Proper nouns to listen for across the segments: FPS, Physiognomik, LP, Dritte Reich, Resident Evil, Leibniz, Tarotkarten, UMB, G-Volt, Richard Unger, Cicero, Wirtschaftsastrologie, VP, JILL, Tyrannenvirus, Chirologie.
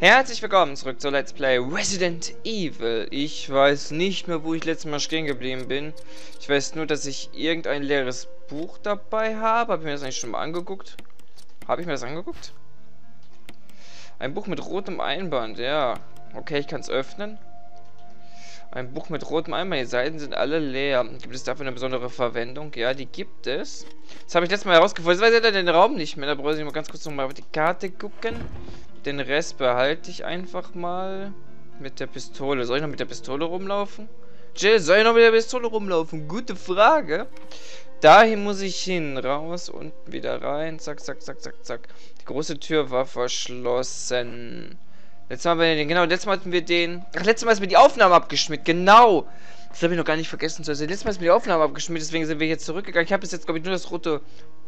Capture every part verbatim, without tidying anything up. Herzlich willkommen zurück zu Let's Play Resident Evil. Ich weiß nicht mehr, wo ich letztes Mal stehen geblieben bin. Ich weiß nur, dass ich irgendein leeres Buch dabei habe. Habe ich mir das eigentlich schon mal angeguckt? Habe ich mir das angeguckt? Ein Buch mit rotem Einband, ja. Okay, ich kann es öffnen. Ein Buch mit rotem Einband, die Seiten sind alle leer. Gibt es dafür eine besondere Verwendung? Ja, die gibt es. Das habe ich letztes Mal herausgefunden. Jetzt weiß ich den Raum nicht mehr. Da brauche ich mal ganz kurz nochmal auf die Karte gucken. Den Rest behalte ich einfach mal mit der Pistole. Soll ich noch mit der Pistole rumlaufen? Jill, soll ich noch mit der Pistole rumlaufen? Gute Frage. Dahin muss ich hin. Raus und wieder rein. Zack, zack, zack, zack, zack. Die große Tür war verschlossen. Letztes Mal hatten wir den, genau, letztes Mal hatten wir den... Ach, letztes Mal ist mir die Aufnahme abgeschmiert, genau. Das habe ich noch gar nicht vergessen zu erzählen. Letztes Mal ist mir die Aufnahme abgeschmiert, deswegen sind wir jetzt zurückgegangen. Ich habe bis jetzt, glaube ich, nur das rote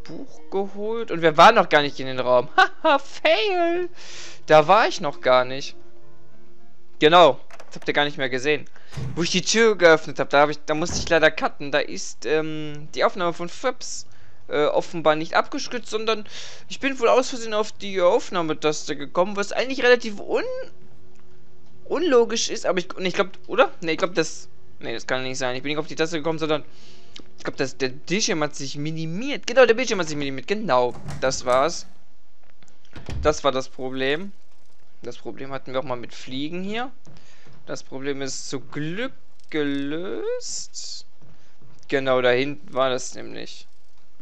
Buch geholt. Und wir waren noch gar nicht in den Raum. Haha, fail. Da war ich noch gar nicht. Genau, das habt ihr gar nicht mehr gesehen. Wo ich die Tür geöffnet habe, da, hab ich, da musste ich leider cutten. Da ist ähm, die Aufnahme von Fips äh, offenbar nicht abgeschnitten, sondern ich bin wohl aus Versehen auf die Aufnahmetaste gekommen, was eigentlich relativ un unlogisch ist. Aber ich, ich glaube, oder? Ne, ich glaube, das... Ne, das kann nicht sein. Ich bin nicht auf die Taste gekommen, sondern... Ich glaube, der Bildschirm hat sich minimiert. Genau, der Bildschirm hat sich minimiert. Genau, das war's. Das war das Problem. Das Problem hatten wir auch mal mit Fliegen hier. Das Problem ist zu Glück gelöst. Genau, da hinten war das nämlich.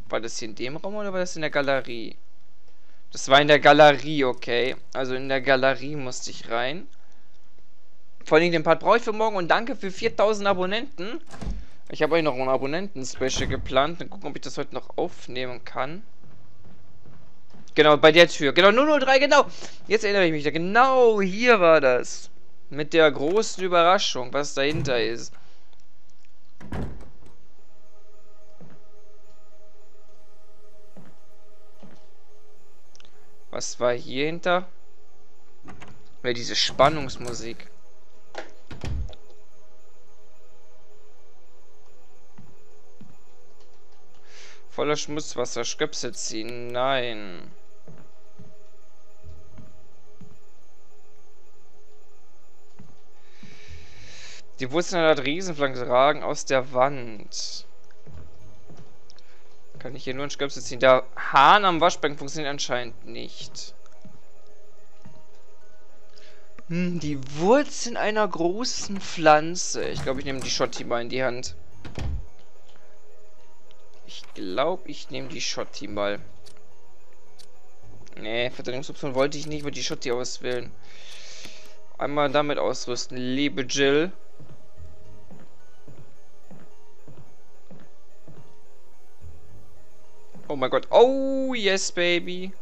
War das hier in dem Raum oder war das in der Galerie? Das war in der Galerie, okay. Also in der Galerie musste ich rein. Vor allem den Part brauche ich für morgen und danke für viertausend Abonnenten. Ich habe euch noch ein Abonnenten-Special geplant. Dann gucken, ob ich das heute noch aufnehmen kann. Genau, bei der Tür. Genau, null null drei, genau. Jetzt erinnere ich mich da. Genau hier war das. Mit der großen Überraschung, was dahinter ist. Was war hier hinter? Ja, diese Spannungsmusik. Voller Schmutzwasser, Stöpsel ziehen, nein. Die Wurzeln einer Riesenpflanze ragen aus der Wand. Kann ich hier nur ein Stöpsel ziehen? Der Hahn am Waschbecken funktioniert anscheinend nicht. Hm, die Wurzeln einer großen Pflanze. Ich glaube, ich nehme die Schotti mal in die Hand. Ich glaube, ich nehme die Schotti mal. Nee, Verdrängungsoption wollte ich nicht, wollte die Schotti auswählen. Einmal damit ausrüsten, liebe Jill. Oh mein Gott. Oh, yes, baby.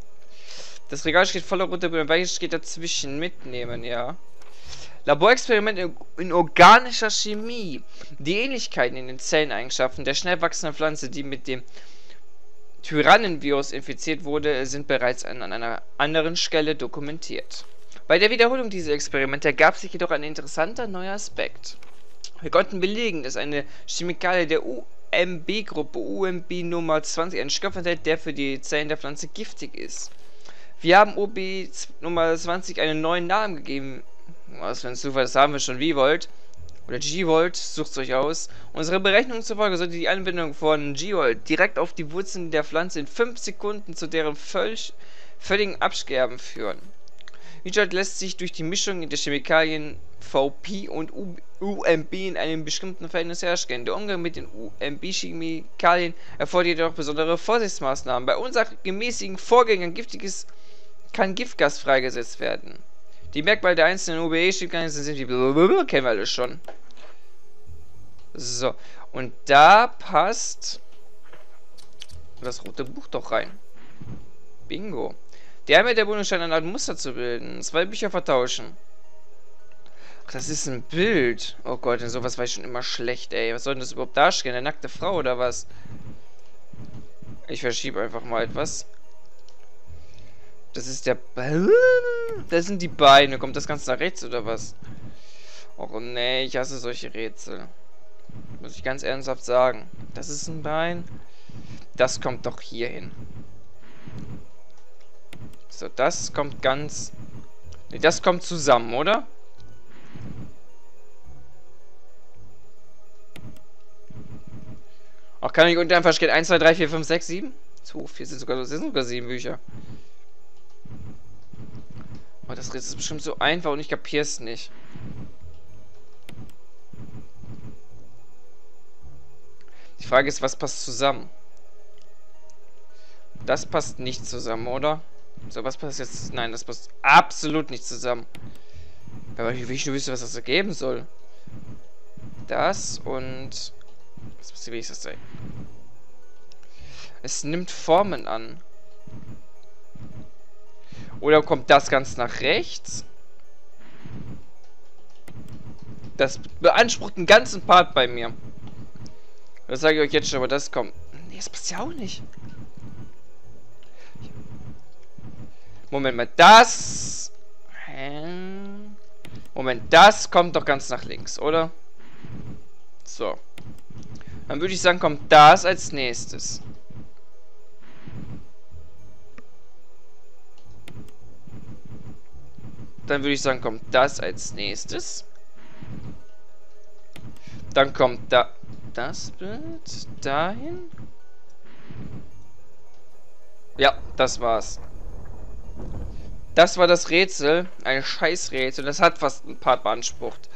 Das Regal steht voller roter Blumen. Welches steht dazwischen? Mitnehmen, ja. Laborexperiment in, in organischer Chemie. Die Ähnlichkeiten in den Zelleneigenschaften der schnell wachsenden Pflanze, die mit dem Tyrannenvirus infiziert wurde, sind bereits an, an einer anderen Stelle dokumentiert. Bei der Wiederholung dieser Experimente ergab sich jedoch ein interessanter neuer Aspekt. Wir konnten belegen, dass eine Chemikalie der U M B-Gruppe U M B Nummer zwanzig einen Stoff enthält, der für die Zellen der Pflanze giftig ist. Wir haben O B Nummer zwanzig einen neuen Namen gegeben. Was für ein Zufall, das haben wir schon. V-Volt oder G-Volt, sucht es euch aus. Unsere Berechnung zufolge sollte die Anwendung von G-Volt direkt auf die Wurzeln der Pflanze in fünf Sekunden zu deren völlig, völligen Absterben führen. G-Volt lässt sich durch die Mischung der Chemikalien V P und U M B in einem bestimmten Verhältnis herstellen. Der Umgang mit den U M B-Chemikalien erfordert jedoch besondere Vorsichtsmaßnahmen. Bei unsachgemäßigen Vorgängen giftiges kann Giftgas freigesetzt werden. Die Merkmale der einzelnen U B E-Chemikalien sind die blablabla, kennen wir alle schon. So, und da passt das rote Buch doch rein. Bingo. Der mit der Bundesstein an einem Muster zu bilden. Zwei Bücher vertauschen. Ach, das ist ein Bild. Oh Gott, denn sowas war ich schon immer schlecht, ey. Was soll denn das überhaupt darstellen? Eine nackte Frau oder was? Ich verschiebe einfach mal etwas. Das ist der... Das sind die Beine. Kommt das Ganze nach rechts oder was? Oh nee, ich hasse solche Rätsel. Muss ich ganz ernsthaft sagen. Das ist ein Bein. Das kommt doch hier hin. So, das kommt ganz Nee, das kommt zusammen, oder? Auch kann ich unten einfach stehen. eins, zwei, drei, vier, fünf, sechs, sieben? zwei, vier sind sogar, sind sogar sieben Bücher. Oh, das ist bestimmt so einfach und ich kapier's nicht. Die Frage ist, was passt zusammen? Das passt nicht zusammen, oder? So, was passt jetzt? Nein, das passt absolut nicht zusammen. Aber ich will nicht wissen, was das ergeben soll. Das und... Was muss ich wenigstens sagen? Es nimmt Formen an. Oder kommt das ganz nach rechts? Das beansprucht einen ganzen Part bei mir. Das sage ich euch jetzt schon, aber das kommt... Nee, das passt ja auch nicht. Moment mal, das... Moment, das kommt doch ganz nach links, oder? So. Dann würde ich sagen, kommt das als nächstes. Dann würde ich sagen, kommt das als nächstes. Dann kommt da... Das Bild dahin. Ja, das war's. Das war das Rätsel. Ein Scheißrätsel. Das hat fast ein Part beansprucht.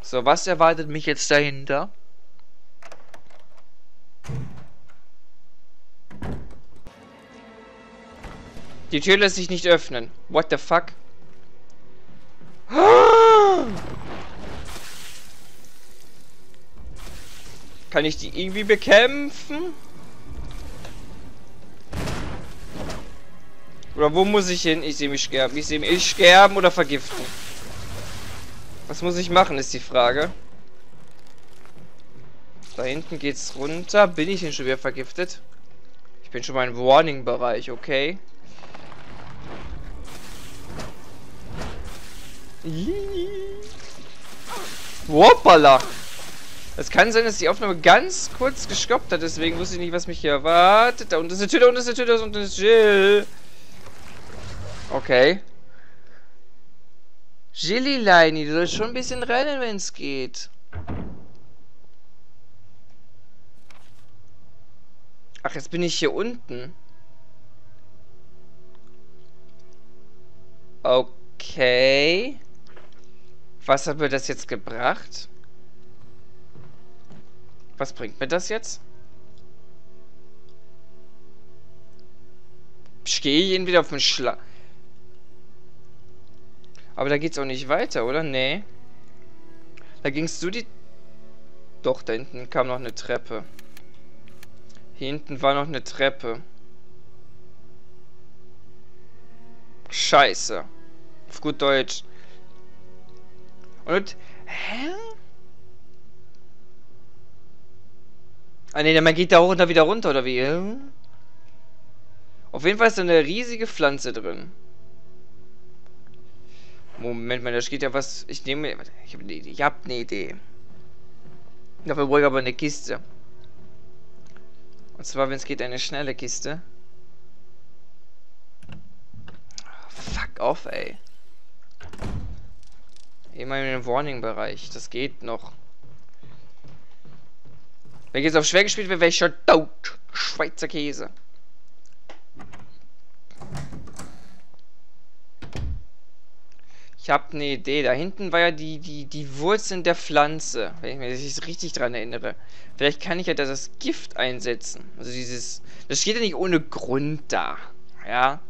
So, was erwartet mich jetzt dahinter? Die Tür lässt sich nicht öffnen. What the fuck? Kann ich die irgendwie bekämpfen? Oder wo muss ich hin? Ich sehe mich sterben. Ich sehe mich sterben oder vergiften. Was muss ich machen, ist die Frage. Da hinten geht's runter. Bin ich denn schon wieder vergiftet? Ich bin schon mal im Warning-Bereich, okay. Hoppala! Es kann sein, dass die Aufnahme ganz kurz gestoppt hat, deswegen wusste ich nicht, was mich hier erwartet. Da unten ist eine Tür, da unten ist eine Tür, da unten ist Jill. Okay. Jillileini, du sollst schon ein bisschen rennen, wenn es geht. Ach, jetzt bin ich hier unten. Okay. Was hat mir das jetzt gebracht? Was bringt mir das jetzt? Ich gehe ihn wieder auf den Schlag. Aber da geht's auch nicht weiter, oder? Nee. Da gingst du die... Doch, da hinten kam noch eine Treppe. Hier hinten war noch eine Treppe. Scheiße. Auf gut Deutsch. Und... Hä? Ah ne, man geht da hoch und da wieder runter, oder wie? Auf jeden Fall ist da eine riesige Pflanze drin. Moment mal, da steht ja was... Ich nehme... Ich habe eine Idee. Ich habe eine Idee. Dafür brauche ich aber eine Kiste. Und zwar, wenn es geht, eine schnelle Kiste. Fuck off, ey. Immer in den Warning-Bereich. Das geht noch. Wenn ich jetzt auf schwer gespielt wäre, wäre ich schon tot. Schweizer Käse. Ich habe eine Idee. Da hinten war ja die, die, die Wurzeln der Pflanze. Wenn ich mich richtig dran erinnere. Vielleicht kann ich ja das Gift einsetzen. Also dieses... Das steht ja nicht ohne Grund da. Ja.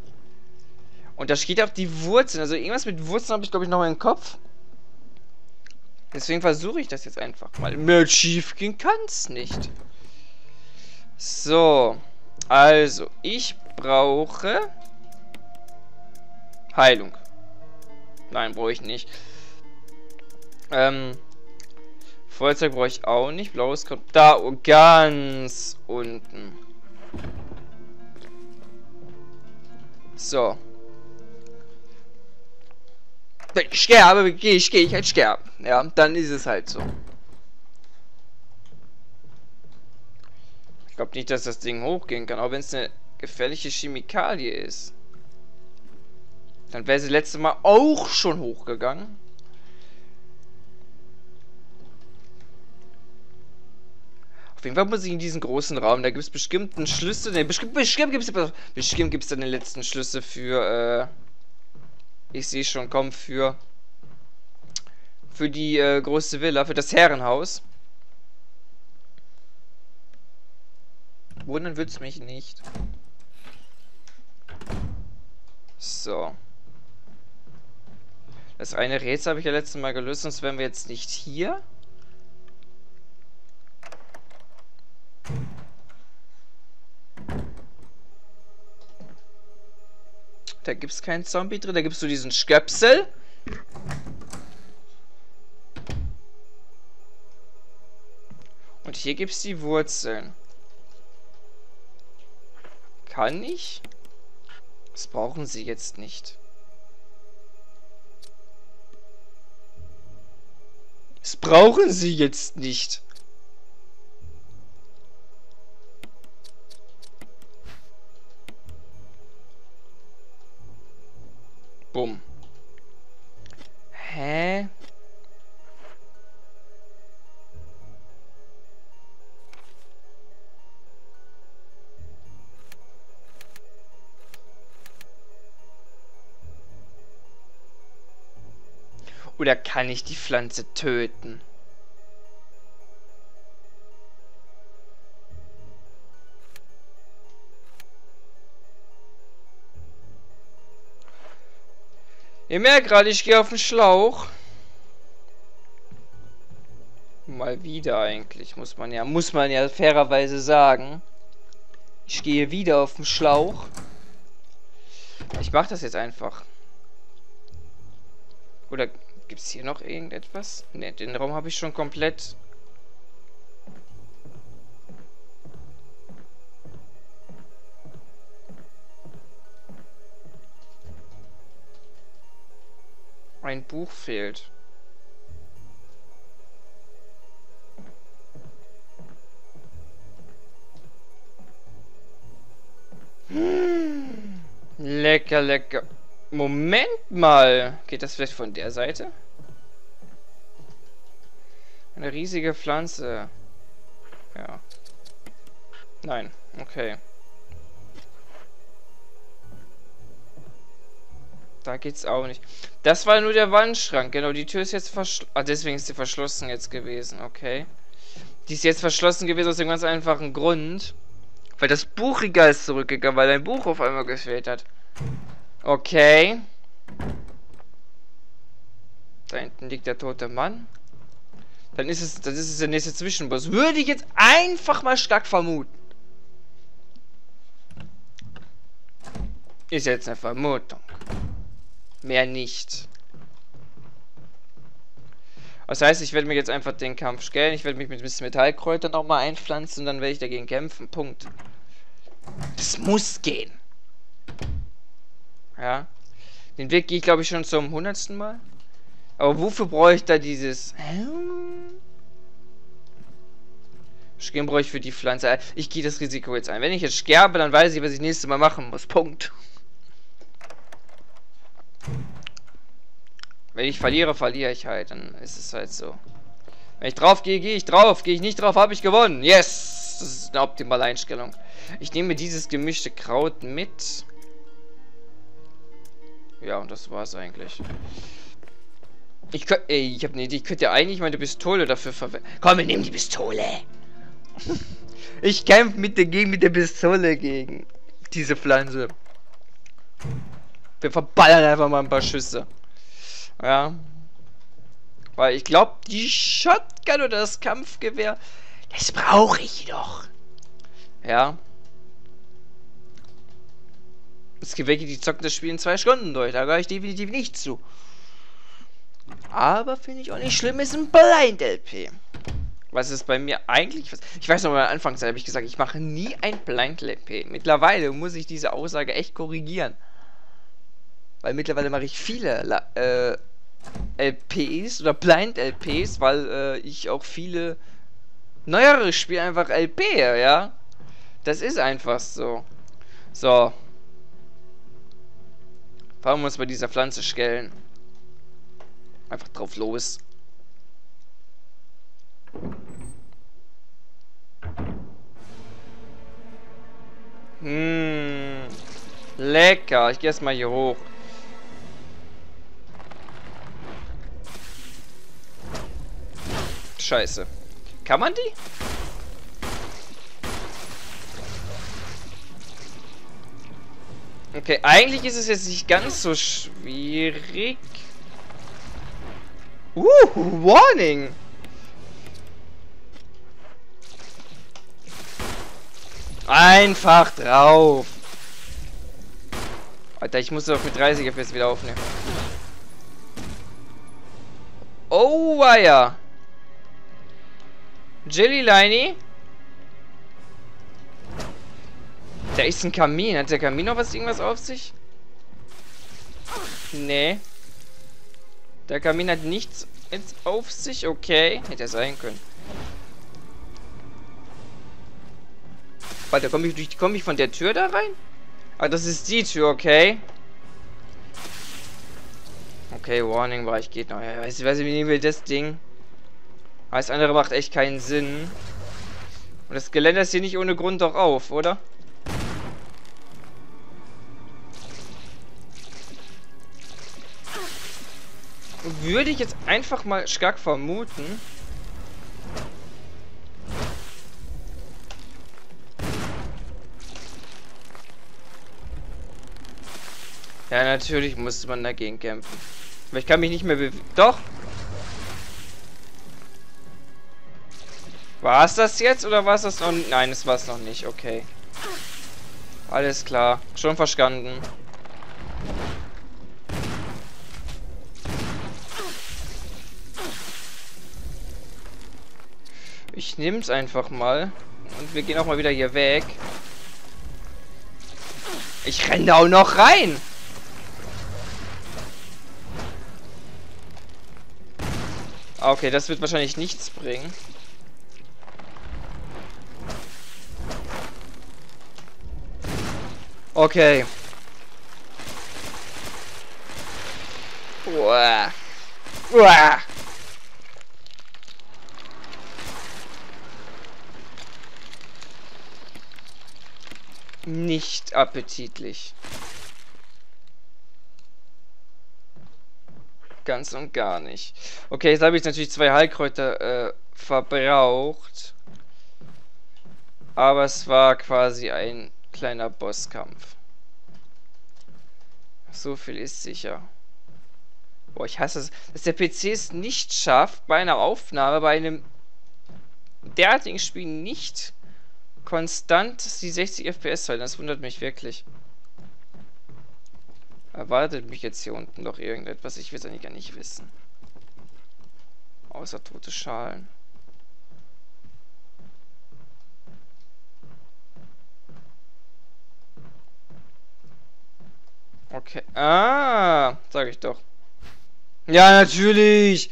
Und da steht auch die Wurzeln. Also irgendwas mit Wurzeln habe ich, glaube ich, noch mal im Kopf. Deswegen versuche ich das jetzt einfach mal. Mehr schief gehen kann es nicht. So. Also, ich brauche... Heilung. Nein, brauche ich nicht. Ähm. Feuerzeug brauche ich auch nicht. Blaues kommt da und ganz unten. So. Ich sterbe, gehe ich, gehe ich halt sterben. Ja, dann ist es halt so. Ich glaube nicht, dass das Ding hochgehen kann, auch wenn es eine gefährliche Chemikalie ist. Dann wäre sie das letzte Mal auch schon hochgegangen. Auf jeden Fall muss ich in diesen großen Raum, da gibt es bestimmt einen Schlüssel. Ne, bestimmt, bestimmt gibt es bestimmt gibt's dann den letzten Schlüssel für, äh, ich sehe schon, komm, für, für die äh, große Villa, für das Herrenhaus. Wundern wird's mich nicht. So. Das eine Rätsel habe ich ja letztes Mal gelöst, sonst wären wir jetzt nicht hier. Da gibt's keinen Zombie drin, da gibt's so diesen Stöpsel. Und hier gibt's die Wurzeln. Kann ich? Das brauchen sie jetzt nicht. Das brauchen sie jetzt nicht. Bumm. Hä? Oder kann ich die Pflanze töten? Ihr merkt gerade, ich gehe auf den Schlauch. Mal wieder eigentlich, muss man ja, muss man ja fairerweise sagen. Ich gehe wieder auf den Schlauch. Ich mache das jetzt einfach. Oder gibt es hier noch irgendetwas? Ne, den Raum habe ich schon komplett. Ein Buch fehlt. Hm. Lecker, lecker. Moment mal. Geht das vielleicht von der Seite? Eine riesige Pflanze. Ja. Nein. Okay. Da geht's auch nicht. Das war nur der Wandschrank. Genau, die Tür ist jetzt verschlossen. Ah, deswegen ist sie verschlossen jetzt gewesen. Okay. Die ist jetzt verschlossen gewesen aus dem ganz einfachen Grund. Weil das Buchregal ist zurückgegangen, weil ein Buch auf einmal gefehlt hat. Okay. Da hinten liegt der tote Mann. Dann ist es, das ist es der nächste Zwischenboss. Würde ich jetzt einfach mal stark vermuten. Ist jetzt eine Vermutung. Mehr nicht. Das heißt, ich werde mir jetzt einfach den Kampf stellen. Ich werde mich mit ein bisschen Metallkräutern auch mal einpflanzen und dann werde ich dagegen kämpfen. Punkt. Das muss gehen. Ja. Den Weg gehe ich, glaube ich, schon zum hundertsten Mal. Aber wofür brauche ich da dieses... Schirm brauche ich für die Pflanze. Ich gehe das Risiko jetzt ein. Wenn ich jetzt sterbe, dann weiß ich, was ich nächstes Mal machen muss. Punkt. Wenn ich verliere, verliere ich halt. Dann ist es halt so. Wenn ich drauf gehe, gehe ich drauf. Gehe ich nicht drauf, habe ich gewonnen. Yes! Das ist eine optimale Einstellung. Ich nehme dieses gemischte Kraut mit. Ja, und das war's eigentlich. Ich könnte... Ey, ich habe eine Idee. Ich könnte ja eigentlich meine Pistole dafür verwenden. Komm, wir nehmen die Pistole. Ich kämpfe mit der, mit der Pistole gegen diese Pflanze. Wir verballern einfach mal ein paar Schüsse. Ja. Weil ich glaube, die Shotgun oder das Kampfgewehr, das brauche ich doch. Ja. Es gibt welche, die zocken das Spiel in zwei Stunden durch. Da gehöre ich definitiv nicht zu. Aber finde ich auch nicht schlimm, ist ein Blind-L P. Was ist bei mir eigentlich... Was? Ich weiß noch, bei der Anfangszeit habe ich gesagt, ich mache nie ein Blind-L P. Mittlerweile muss ich diese Aussage echt korrigieren. Weil mittlerweile mache ich viele äh, L Ps oder Blind-L Ps, weil äh, ich auch viele neuere Spiele einfach L P, ja? Das ist einfach so. So. Warum muss man dieser Pflanze stellen? Einfach drauf los. Mmh. Lecker. Ich gehe erst mal hier hoch. Scheiße. Kann man die? Okay, eigentlich ist es jetzt nicht ganz so schwierig. Uh, Warning! Einfach drauf! Alter, ich muss doch mit dreißig F P S wieder aufnehmen. Oh, weia! Jilly Leini? Da ist ein Kamin. Hat der Kamin noch was irgendwas auf sich? Nee. Der Kamin hat nichts jetzt auf sich. Okay. Hätte er sein können. Warte, komme ich, durch, komm ich von der Tür da rein? Ah, das ist die Tür, okay. Okay, Warning war ich geht noch. Ja, weißt du, wie nehmen wir das Ding? Alles andere macht echt keinen Sinn. Und das Geländer ist hier nicht ohne Grund doch auf, oder? Würde ich jetzt einfach mal stark vermuten. Ja, natürlich musste man dagegen kämpfen. Aber ich kann mich nicht mehr bewegen. Doch! War es das jetzt oder war es das noch? Nein, es war es noch nicht. Okay. Alles klar. Schon verstanden. Ich nehme es einfach mal. Und wir gehen auch mal wieder hier weg. Ich renne da auch noch rein. Okay, das wird wahrscheinlich nichts bringen. Okay. Uah. Uah. Nicht appetitlich. Ganz und gar nicht. Okay, jetzt habe ich natürlich zwei Heilkräuter äh, verbraucht. Aber es war quasi ein kleiner Bosskampf. So viel ist sicher. Boah, ich hasse es. Dass der P C es nicht schafft, bei einer Aufnahme, bei einem derartigen Spiel nicht konstant die sechzig F P S halten, das wundert mich wirklich. Erwartet mich jetzt hier unten doch irgendetwas, ich will es eigentlich gar nicht wissen. Außer tote Schalen. Okay, ah, sag ich doch. Ja, natürlich!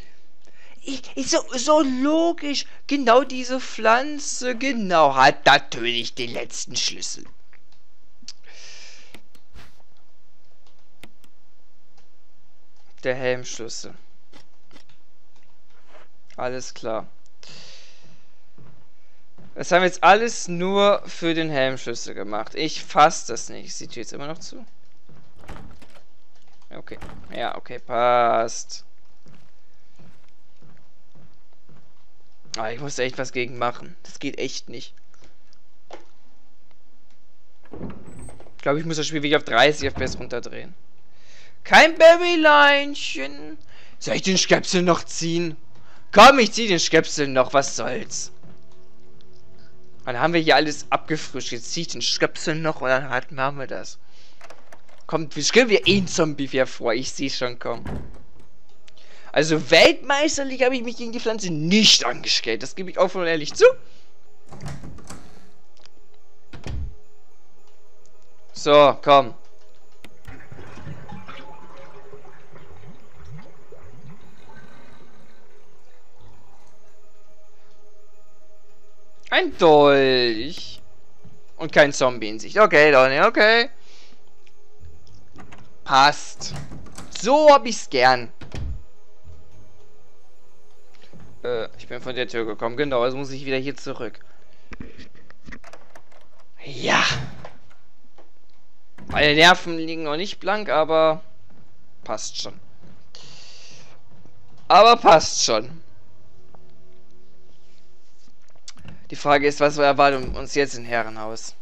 Ich, ich, so, so logisch. Genau diese Pflanze, genau, hat natürlich den letzten Schlüssel. Der Helmschlüssel. Alles klar. Das haben wir jetzt alles nur für den Helmschlüssel gemacht. Ich fasse das nicht. Sieht jetzt immer noch zu? Okay. Ja, okay, passt. Ah, ich muss echt was gegen machen. Das geht echt nicht. Ich glaube, ich muss das Spiel wirklich auf dreißig F P S runterdrehen. Kein Babyleinchen. Soll ich den Stöpsel noch ziehen? Komm, ich zieh den Stöpsel noch. Was soll's? Dann haben wir hier alles abgefrischt. Jetzt zieh ich den Stöpsel noch und dann haben wir das. Kommt, wir stellen wir eh einen Zombie wieder vor. Ich sehe schon kommen. Also weltmeisterlich habe ich mich gegen die Pflanze nicht angestellt. Das gebe ich offen und ehrlich zu. So, komm. Ein Dolch. Und kein Zombie in Sicht. Okay, Donny, okay. Passt. So hab ich's gern. Äh, ich bin von der Tür gekommen. Genau, also muss ich wieder hier zurück. Ja. Meine Nerven liegen noch nicht blank, aber passt schon. Aber passt schon. Die Frage ist, was erwartet uns jetzt im Herrenhaus?